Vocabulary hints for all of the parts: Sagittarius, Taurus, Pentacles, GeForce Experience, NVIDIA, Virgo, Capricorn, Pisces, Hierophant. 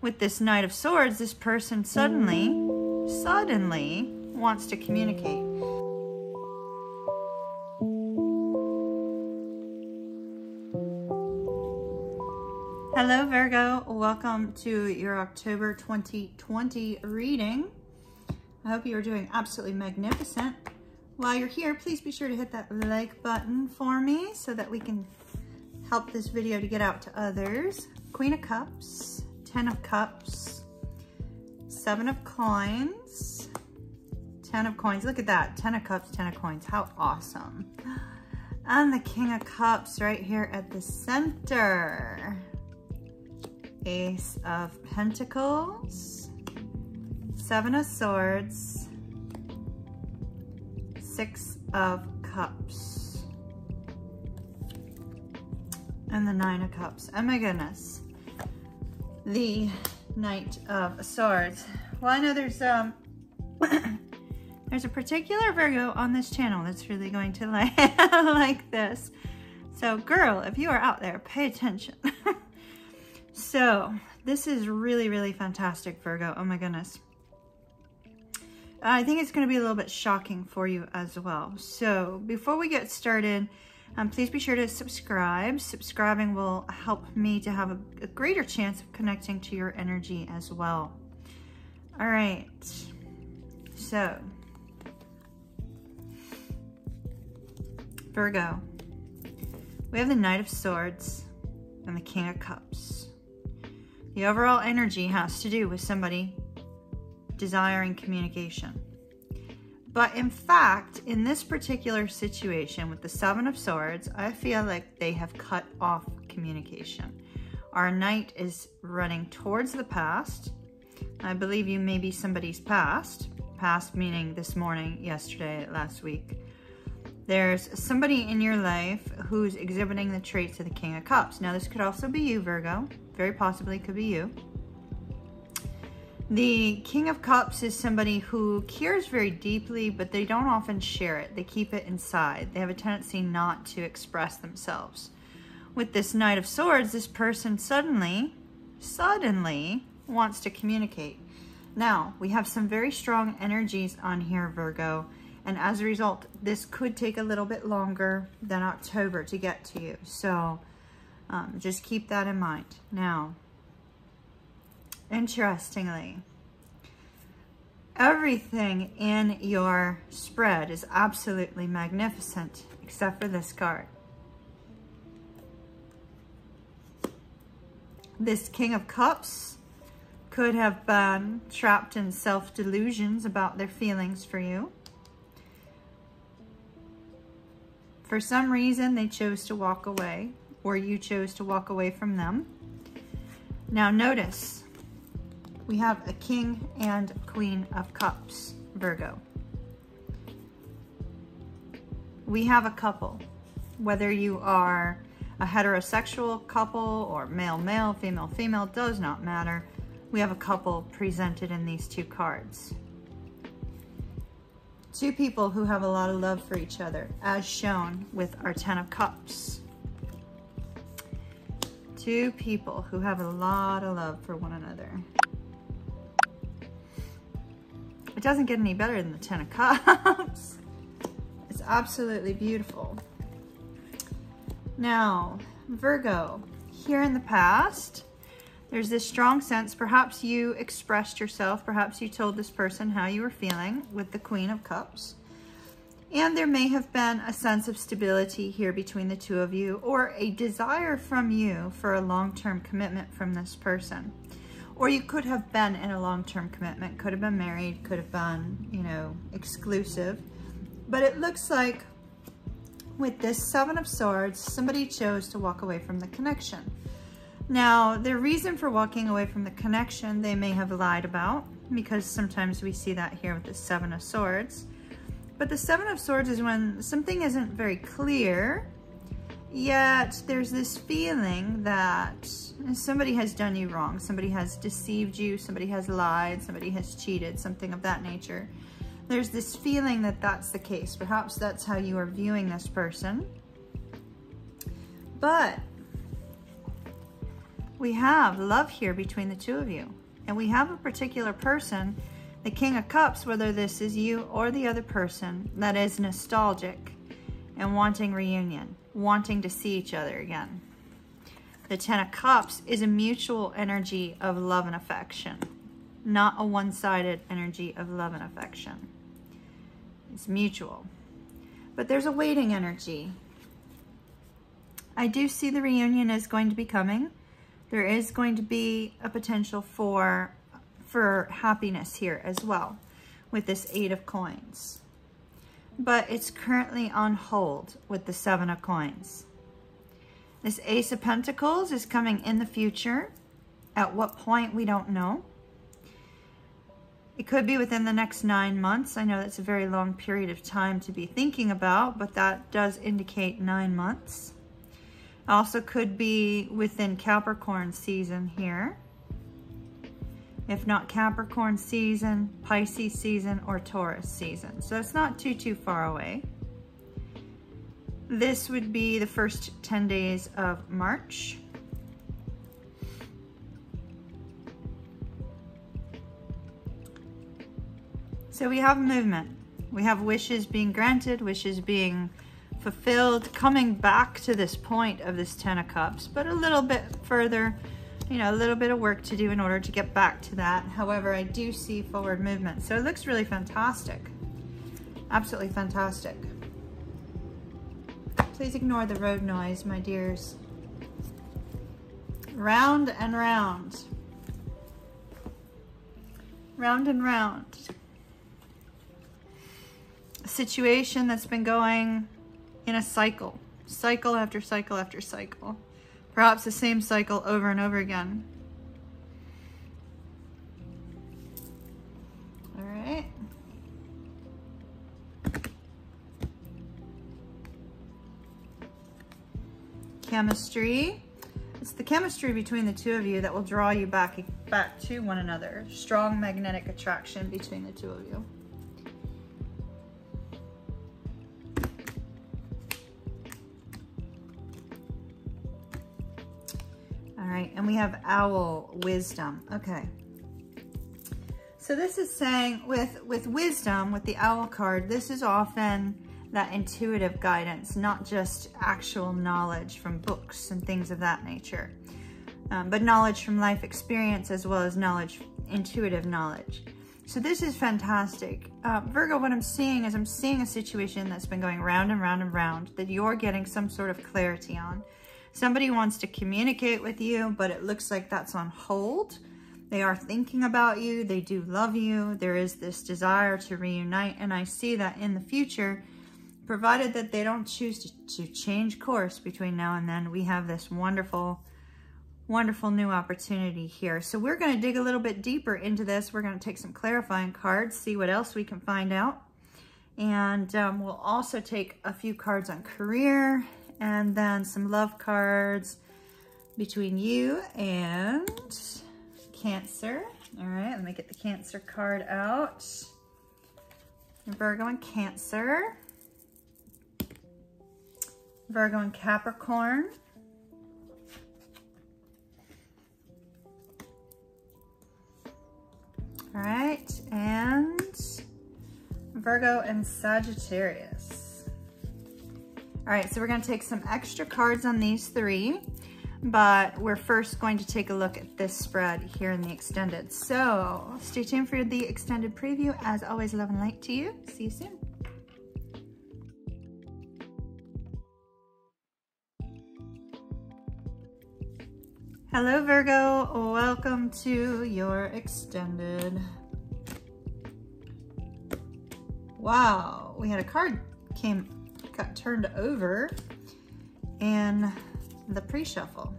with this Knight of Swords, this person suddenly wants to communicate. Hello Virgo, welcome to your October 2020 reading. I hope you are doing absolutely magnificent. While you're here, please be sure to hit that like button for me so that we can help this video to get out to others. Queen of Cups, Ten of Cups, Seven of Coins, Ten of Coins. Look at that, Ten of Cups, Ten of Coins. How awesome. And the King of Cups right here at the center. Ace of Pentacles, Seven of Swords, Six of Cups, and the Nine of Cups. Oh my goodness. The Knight of Swords. Well, I know there's there's a particular Virgo on this channel that's really going to like this. So girl, if you are out there, pay attention. So this is really, really fantastic, Virgo. Oh my goodness. I think it's going to be a little bit shocking for you as well. So before we get started, please be sure to subscribe. Subscribing will help me to have a greater chance of connecting to your energy as well. All right. So Virgo, we have the Knight of Swords and the King of Cups. The overall energy has to do with somebody desiring communication. But in fact, in this particular situation with the Seven of Swords, I feel like they have cut off communication. Our Knight is running towards the past. I believe you may be somebody's past. Past meaning this morning, yesterday, last week. There's somebody in your life who's exhibiting the traits of the King of Cups. Now this could also be you, Virgo. Very possibly could be you. The King of Cups is somebody who cares very deeply, but they don't often share it. They keep it inside. They have a tendency not to express themselves. With this Knight of Swords, this person suddenly wants to communicate. Now, we have some very strong energies on here, Virgo. And as a result, this could take a little bit longer than October to get to you. So just keep that in mind. Now, interestingly, everything in your spread is absolutely magnificent, except for this card. This King of Cups could have been trapped in self-delusions about their feelings for you. For some reason, they chose to walk away, or you chose to walk away from them. Now notice, we have a King and Queen of Cups, Virgo. We have a couple, whether you are a heterosexual couple or male-male, female-female, does not matter. We have a couple presented in these two cards. Two people who have a lot of love for each other, as shown with our Ten of Cups. Two people who have a lot of love for one another. It doesn't get any better than the Ten of Cups. It's absolutely beautiful. Now, Virgo, here in the past, there's this strong sense, perhaps you expressed yourself, perhaps you told this person how you were feeling with the Queen of Cups. And there may have been a sense of stability here between the two of you, or a desire from you for a long-term commitment from this person. Or you could have been in a long-term commitment, could have been married, could have been, you know, exclusive. But it looks like with this Seven of Swords, somebody chose to walk away from the connection. Now, their reason for walking away from the connection, they may have lied about, because sometimes we see that here with the Seven of Swords. But the Seven of Swords is when something isn't very clear, yet there's this feeling that somebody has done you wrong, somebody has deceived you, somebody has lied, somebody has cheated, something of that nature. There's this feeling that that's the case. Perhaps that's how you are viewing this person. But we have love here between the two of you. And we have a particular person, the King of Cups, whether this is you or the other person, that is nostalgic and wanting reunion, wanting to see each other again. The Ten of Cups is a mutual energy of love and affection, not a one-sided energy of love and affection. It's mutual. But there's a waiting energy. I do see the reunion is going to be coming. There is going to be a potential for happiness here as well with this Eight of Coins. But it's currently on hold with the Seven of Coins. This Ace of Pentacles is coming in the future. At what point, we don't know. It could be within the next 9 months. I know that's a very long period of time to be thinking about, but that does indicate 9 months. Also could be within Capricorn season here. If not Capricorn season, Pisces season, or Taurus season. So it's not too far away. This would be the first 10 days of March. So we have movement. We have wishes being granted, wishes being fulfilled, coming back to this point of this Ten of Cups, but a little bit further, you know, a little bit of work to do in order to get back to that. However, I do see forward movement. So it looks really fantastic. Absolutely fantastic. Please ignore the road noise, my dears. Round and round. Round and round. A situation that's been going in a cycle. Cycle after cycle after cycle. Perhaps the same cycle over and over again. All right. Chemistry. It's the chemistry between the two of you that will draw you back to one another. Strong magnetic attraction between the two of you. And we have owl wisdom. Okay. So this is saying with wisdom, with the owl card, this is often that intuitive guidance, not just actual knowledge from books and things of that nature, but knowledge from life experience as well as knowledge, intuitive knowledge. So this is fantastic. Virgo, what I'm seeing is I'm seeing a situation that's been going round and round and round that you're getting some sort of clarity on. Somebody wants to communicate with you, but it looks like that's on hold. They are thinking about you. They do love you. There is this desire to reunite, and I see that in the future, provided that they don't choose to change course between now and then. We have this wonderful, wonderful new opportunity here. So we're going to dig a little bit deeper into this. We're going to take some clarifying cards, see what else we can find out, and we'll also take a few cards on career. And then some love cards between you and Cancer. All right, let me get the Cancer card out. Virgo and Cancer. Virgo and Capricorn. All right, and Virgo and Sagittarius. All right, so we're going to take some extra cards on these three, but we're first going to take a look at this spread here in the extended. So stay tuned for the extended preview. As always, love and light to you. See you soon. Hello, Virgo. Welcome to your extended. Wow, we had a card got turned over in the pre-shuffle.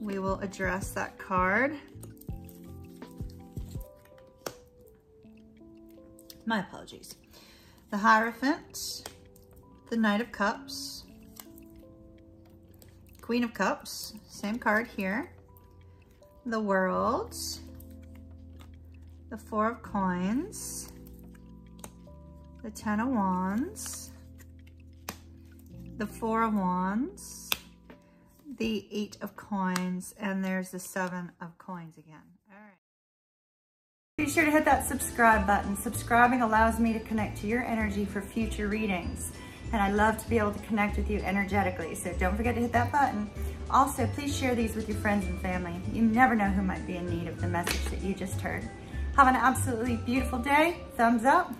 We will address that card. My apologies. The Hierophant, the Knight of Cups, Queen of Cups, same card here, the World, the Four of Coins, the Ten of Wands, the Four of Wands, the Eight of Coins, and there's the Seven of Coins again. All right. Be sure to hit that subscribe button. Subscribing allows me to connect to your energy for future readings. And I love to be able to connect with you energetically. So don't forget to hit that button. Also, please share these with your friends and family. You never know who might be in need of the message that you just heard. Have an absolutely beautiful day. Thumbs up.